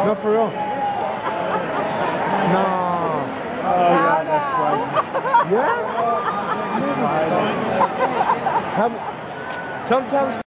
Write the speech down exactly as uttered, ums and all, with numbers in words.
No, for real. No. Oh, yeah, that's right. Yeah? Sometimes.